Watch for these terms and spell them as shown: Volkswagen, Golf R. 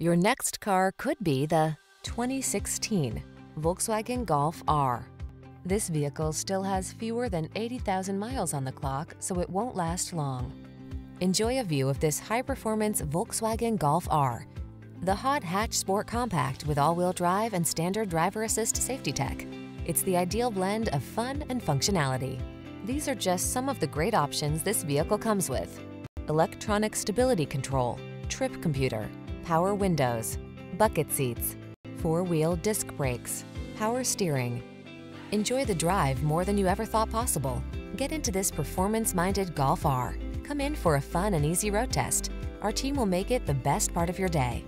Your next car could be the 2016 Volkswagen Golf R. This vehicle still has fewer than 80,000 miles on the clock, so it won't last long. Enjoy a view of this high-performance Volkswagen Golf R, the hot hatch sport compact with all-wheel drive and standard driver assist safety tech. It's the ideal blend of fun and functionality. These are just some of the great options this vehicle comes with: electronic stability control, trip computer, power windows, bucket seats, four-wheel disc brakes, power steering. Enjoy the drive more than you ever thought possible. Get into this performance-minded Golf R. Come in for a fun and easy road test. Our team will make it the best part of your day.